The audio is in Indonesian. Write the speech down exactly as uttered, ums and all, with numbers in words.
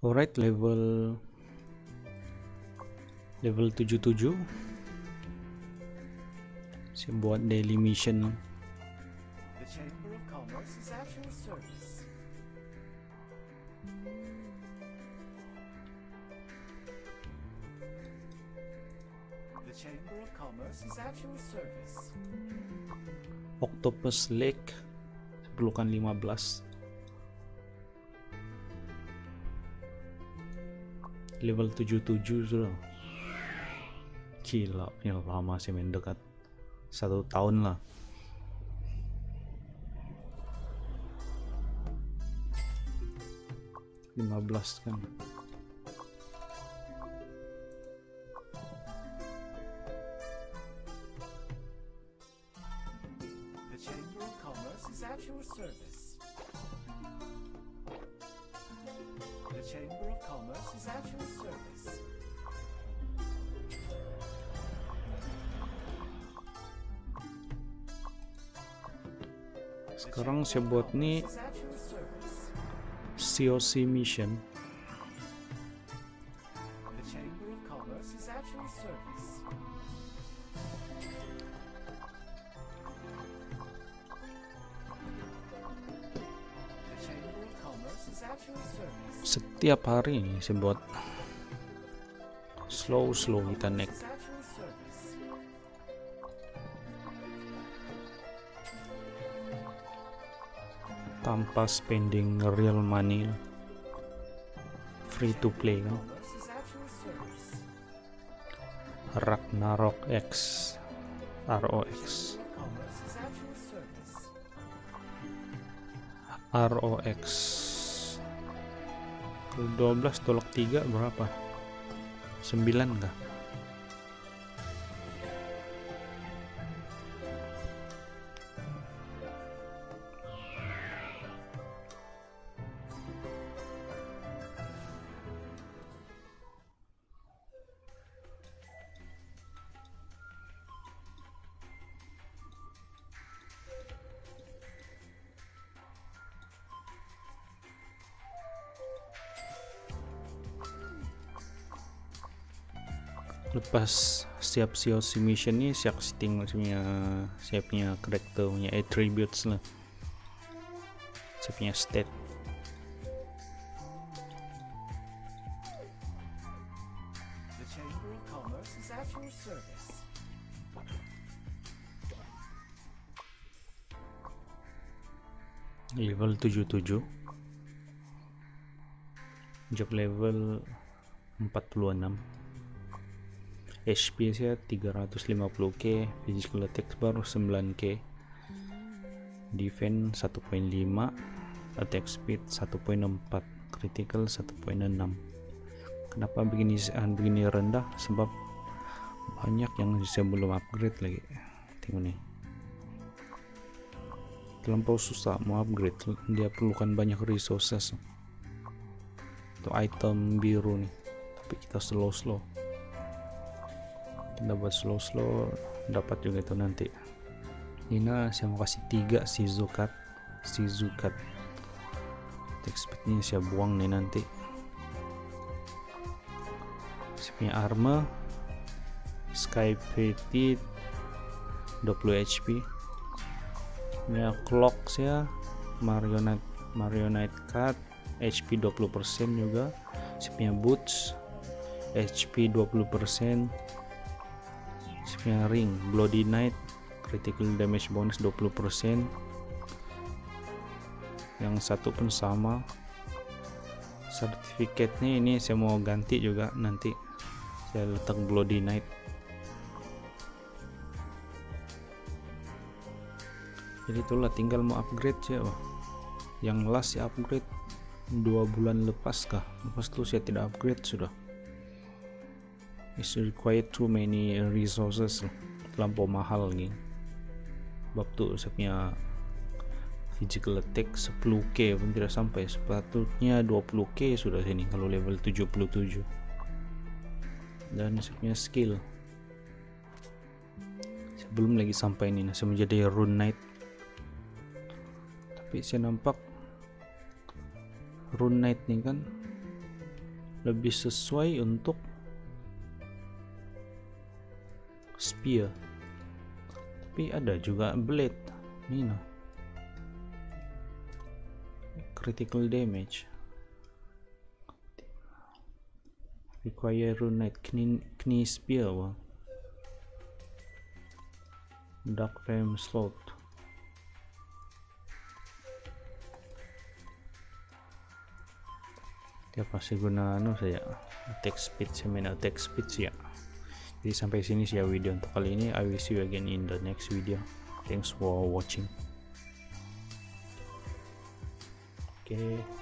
Alright, level level tujuh puluh tujuh. Saya buat daily mission. Octopus Lake, perlukan lima belas. Level tujuh puluh tujuh sudah. Gila, yang lama sih main, dekat satu tahun lah. lima belas kan. Sekarang saya buat nih C O C mission. Setiap hari saya buat slow slow kita naik. Tanpa spending real money, free to play kan? Ragnarok X, ROX, ROX dua belas tolak tiga berapa? sembilan enggak? Lepas setiap C O C mission ini saya setting maksudnya saya punya karakter, punya attributes lah, saya punya stat. Level tujuh puluh tujuh, job level empat puluh enam, H P saya tiga ratus lima puluh k, physical attack baru sembilan k, defense satu koma lima, attack speed satu koma empat, critical satu koma enam. Kenapa begini begini rendah? Sebab banyak yang saya belum upgrade lagi. Tengok nih, terlampau susah mau upgrade, dia perlukan banyak resources untuk item biru nih, tapi kita slow slow dapat slow-slow, dapat juga itu nanti. Nina saya mau kasih tiga Shizu card, Shizu card. Text speednya saya buang nih nanti. Saya punya armor Sky Petit dua puluh H P. Punya Clocks ya, marionette marionette card H P dua puluh persen juga. Saya punya boots H P dua puluh persen. Punya ring bloody knight, critical damage bonus dua puluh persen, yang satu pun sama. Sertifikatnya ini saya mau ganti juga nanti, saya letak bloody knight. Jadi itulah, tinggal mau upgrade ya. Yang last saya upgrade dua bulan lepas kah, lepas itu saya tidak upgrade sudah. It's required too many resources, terlampau mahal nih. Sebab tu saya punya physical attack sepuluh k pun tidak sampai, sepatutnya dua puluh k sudah sini kalau level tujuh puluh tujuh. Dan saya punya skill saya belum lagi sampai ini, saya menjadi rune knight. Tapi saya nampak rune knight nih kan lebih sesuai untuk spear, tapi ada juga blade. Nina critical damage require rune knight kni spear well. Dark frame slot. Dia pasti guna anu saya attack speed, saya main attack speed ya. Jadi sampai sini sih ya video untuk kali ini. I will see you again in the next video. Thanks for watching. Oke. Okay.